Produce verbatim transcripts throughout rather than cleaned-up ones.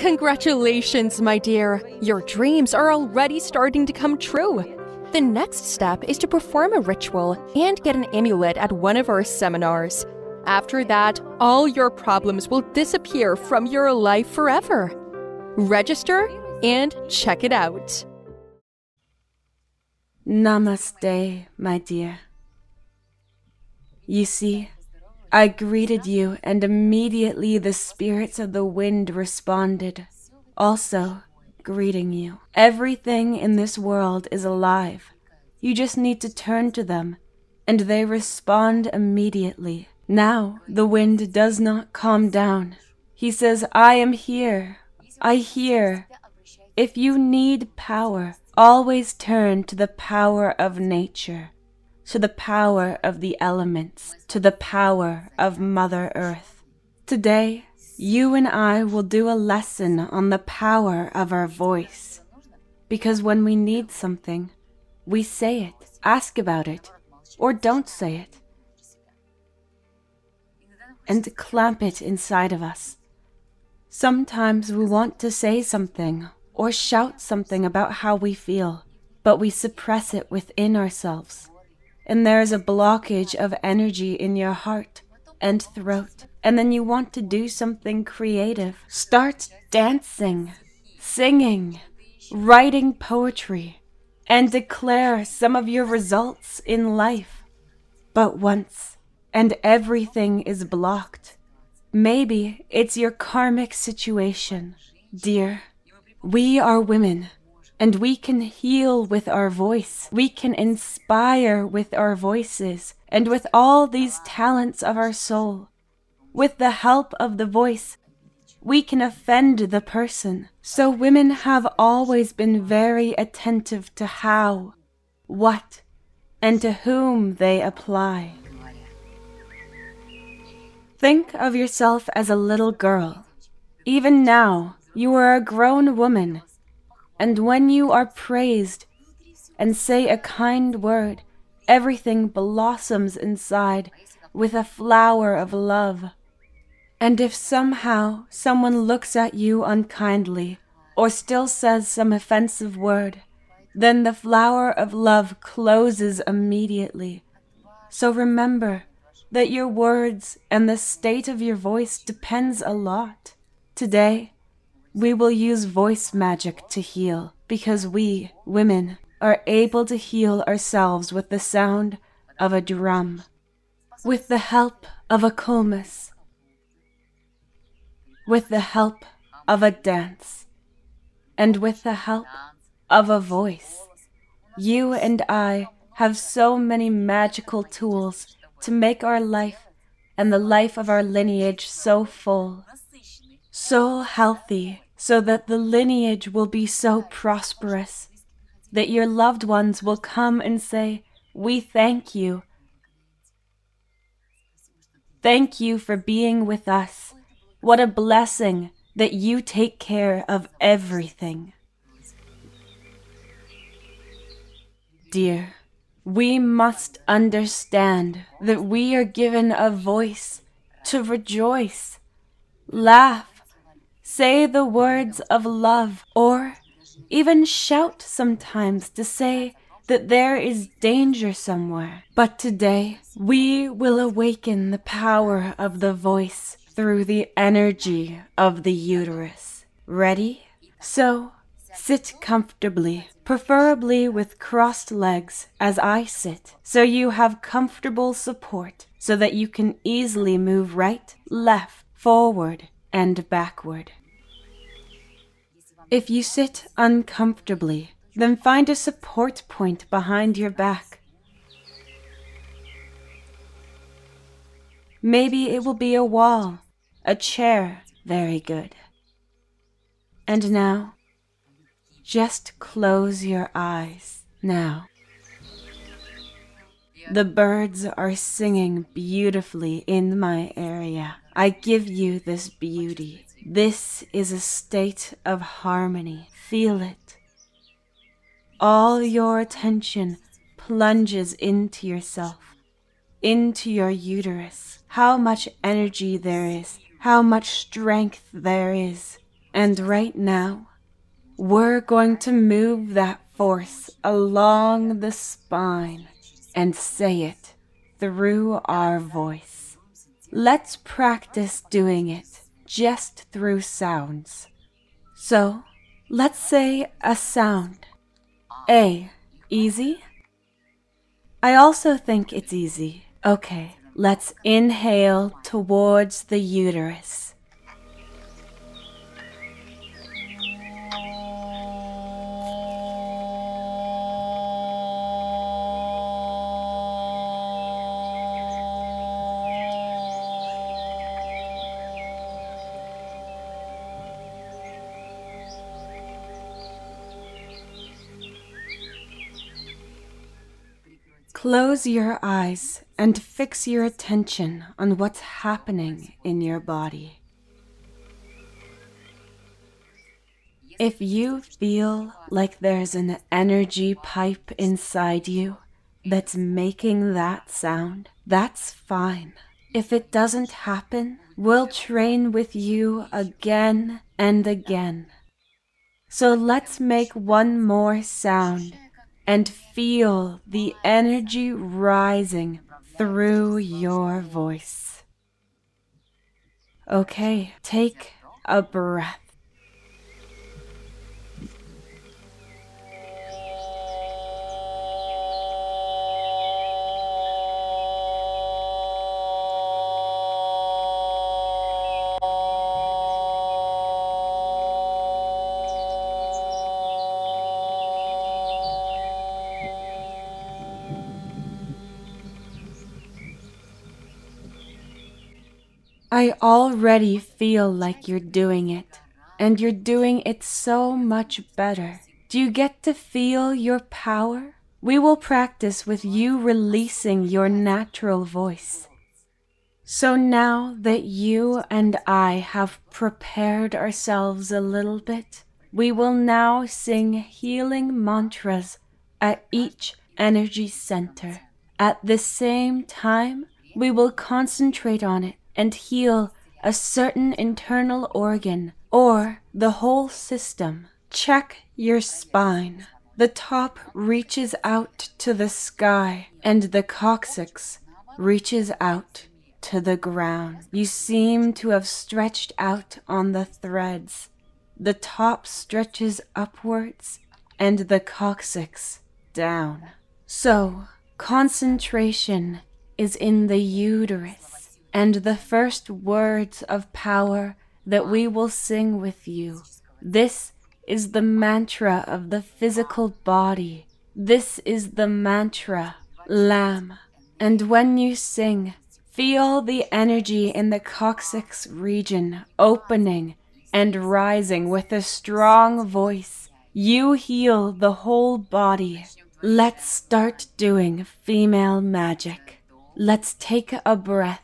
Congratulations, my dear. Your dreams are already starting to come true. The next step is to perform a ritual and get an amulet at one of our seminars. After that, all your problems will disappear from your life forever. Register and check it out. Namaste, my dear. You see, I greeted you, and immediately the spirits of the wind responded, also greeting you. Everything in this world is alive. You just need to turn to them, and they respond immediately. Now the wind does not calm down. He says, I am here. I hear. If you need power, always turn to the power of nature, to the power of the elements, to the power of Mother Earth. Today, you and I will do a lesson on the power of our voice, because when we need something, we say it, ask about it, or don't say it, and clamp it inside of us. Sometimes we want to say something or shout something about how we feel, but we suppress it within ourselves. And there is a blockage of energy in your heart and throat. And then you want to do something creative. Start dancing, singing, writing poetry, and declare some of your results in life. But once, and everything is blocked. Maybe it's your karmic situation, dear. We are women, and we can heal with our voice. We can inspire with our voices, and with all these talents of our soul. With the help of the voice, we can offend the person. So women have always been very attentive to how, what, and to whom they apply. Think of yourself as a little girl. Even now, you are a grown woman, and when you are praised and say a kind word, everything blossoms inside with a flower of love. And if somehow someone looks at you unkindly or still says some offensive word, then the flower of love closes immediately. So remember that your words and the state of your voice depends a lot. Today, we will use voice magic to heal, because we, women, are able to heal ourselves with the sound of a drum, with the help of a komus, with the help of a dance, and with the help of a voice. You and I have so many magical tools to make our life and the life of our lineage so full, so healthy, so that the lineage will be so prosperous that your loved ones will come and say, we thank you. Thank you for being with us. What a blessing that you take care of everything. Dear, we must understand that we are given a voice to rejoice, laugh, say the words of love, or even shout sometimes to say that there is danger somewhere. But today, we will awaken the power of the voice through the energy of the uterus. Ready? So, sit comfortably, preferably with crossed legs as I sit, so you have comfortable support so that you can easily move right, left, forward, and backward. If you sit uncomfortably, then find a support point behind your back. Maybe it will be a wall, a chair. Very good. And now, just close your eyes. Now, the birds are singing beautifully in my area. I give you this beauty. This is a state of harmony. Feel it. All your attention plunges into yourself, into your uterus. How much energy there is, how much strength there is, And right now, we're going to move that force along the spine and say it through our voice. Let's practice doing it just through sounds. So, let's say a sound. A. Easy? I also think it's easy. Okay, let's inhale towards the uterus. Close your eyes and fix your attention on what's happening in your body. If you feel like there's an energy pipe inside you that's making that sound, that's fine. If it doesn't happen, we'll train with you again and again. So let's make one more sound. And feel the energy rising through your voice. Okay, take a breath. I already feel like you're doing it, and you're doing it so much better. Do you get to feel your power? We will practice with you releasing your natural voice. So now that you and I have prepared ourselves a little bit, we will now sing healing mantras at each energy center. At the same time, we will concentrate on it and heal a certain internal organ or the whole system. Check your spine. The top reaches out to the sky and the coccyx reaches out to the ground. You seem to have stretched out on the threads. The top stretches upwards and the coccyx down. So, concentration is in the uterus. And the first words of power that we will sing with you. This is the mantra of the physical body. This is the mantra, Lam. And when you sing, feel the energy in the coccyx region opening and rising with a strong voice. You heal the whole body. Let's start doing female magic. Let's take a breath.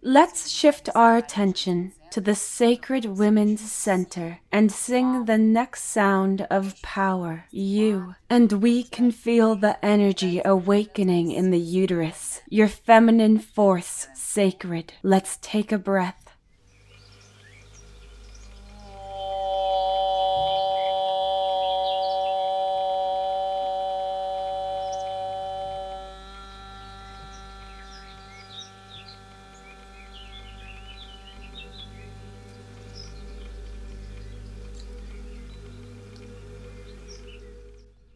Let's shift our attention to the Sacred Women's Center and sing the next sound of power, you. And we can feel the energy awakening in the uterus, your feminine force, sacred. Let's take a breath.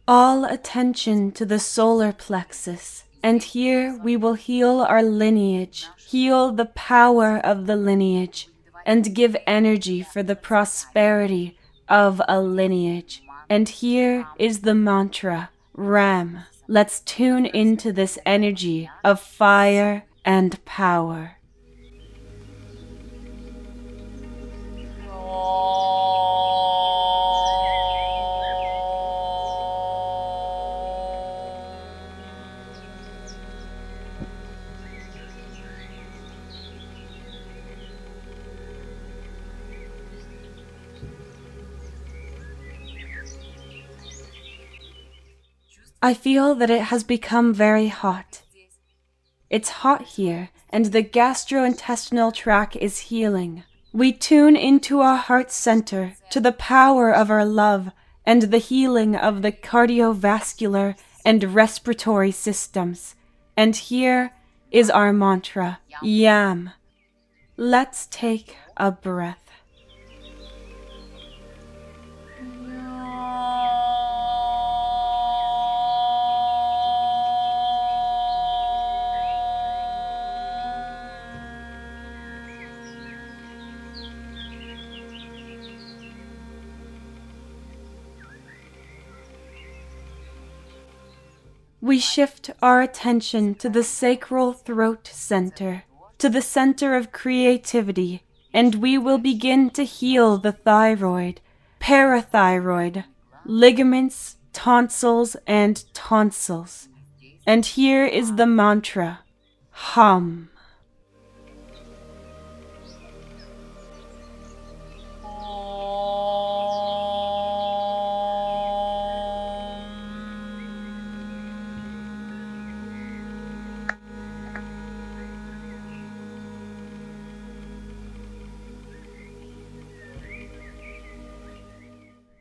All attention to the solar plexus, and here we will heal our lineage, heal the power of the lineage, and give energy for the prosperity of a lineage. And here is the mantra, Ram. Let's tune into this energy of fire and power. I feel that it has become very hot. It's hot here, and the gastrointestinal tract is healing. We tune into our heart center, to the power of our love, and the healing of the cardiovascular and respiratory systems. And here is our mantra, Yam. Let's take a breath. We shift our attention to the sacral throat center, to the center of creativity, and we will begin to heal the thyroid, parathyroid, ligaments, tonsils, and tonsils. And here is the mantra, Hum.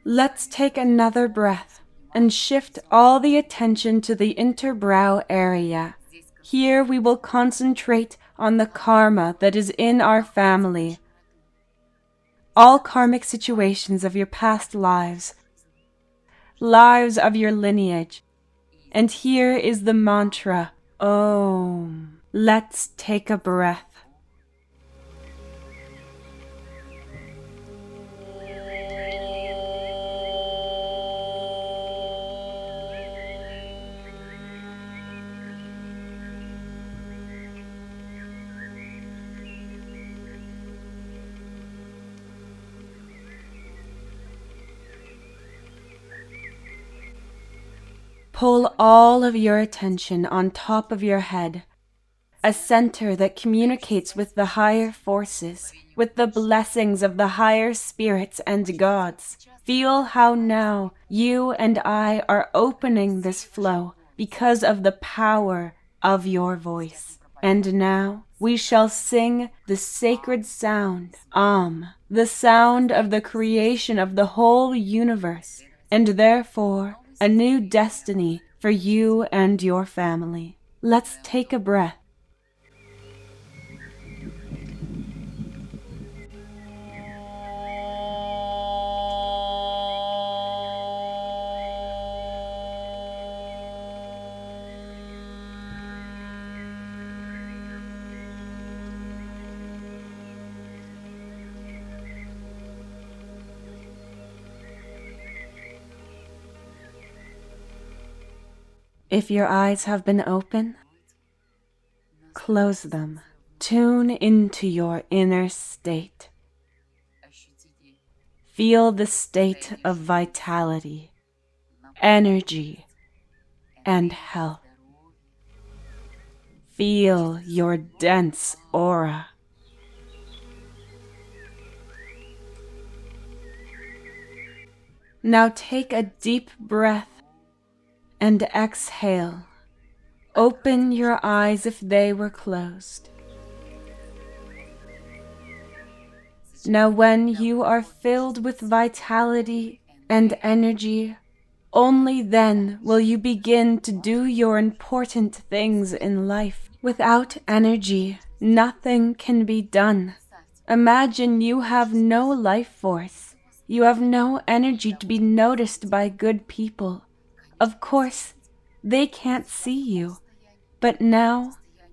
Let's take another breath and shift all the attention to the interbrow area. Here we will concentrate on the karma that is in our family. All karmic situations of your past lives, lives of your lineage. And here is the mantra, Om. Let's take a breath. Pull all of your attention on top of your head, a center that communicates with the higher forces, with the blessings of the higher spirits and gods. Feel how now you and I are opening this flow because of the power of your voice. And now we shall sing the sacred sound, Om, the sound of the creation of the whole universe, and therefore a new destiny for you and your family. Let's take a breath. If your eyes have been open, close them. Tune into your inner state. Feel the state of vitality, energy, and health. Feel your dense aura. Now take a deep breath and exhale. Open your eyes if they were closed. Now when you are filled with vitality and energy, only then will you begin to do your important things in life. Without energy, nothing can be done. Imagine you have no life force. You have no energy to be noticed by good people. Of course, they can't see you, but now,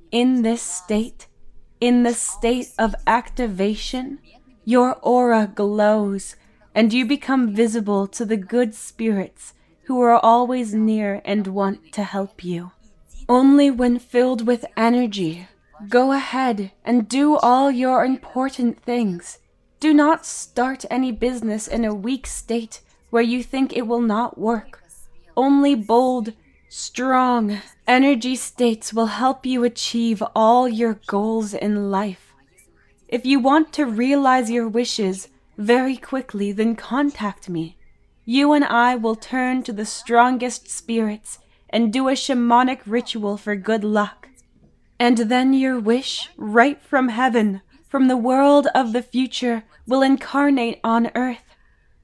in this state, in the state of activation, your aura glows and you become visible to the good spirits who are always near and want to help you. Only when filled with energy, go ahead and do all your important things. Do not start any business in a weak state where you think it will not work. Only bold, strong energy states will help you achieve all your goals in life. If you want to realize your wishes very quickly, then contact me. You and I will turn to the strongest spirits and do a shamanic ritual for good luck. And then your wish, right from heaven, from the world of the future, will incarnate on earth.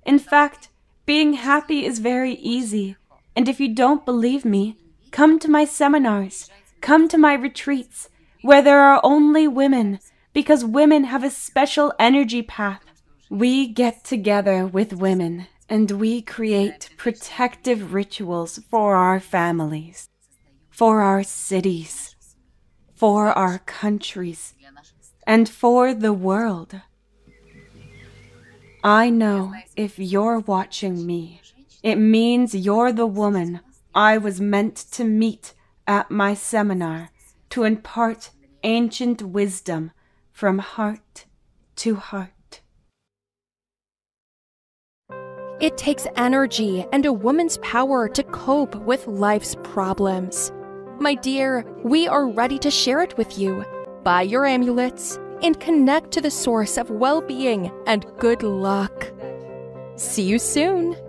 In fact, being happy is very easy. And if you don't believe me, come to my seminars, come to my retreats, where there are only women, because women have a special energy path. We get together with women, and we create protective rituals for our families, for our cities, for our countries, and for the world. I know if you're watching me, it means you're the woman I was meant to meet at my seminar to impart ancient wisdom from heart to heart. It takes energy and a woman's power to cope with life's problems. My dear, we are ready to share it with you. Buy your amulets and connect to the source of well-being and good luck. See you soon.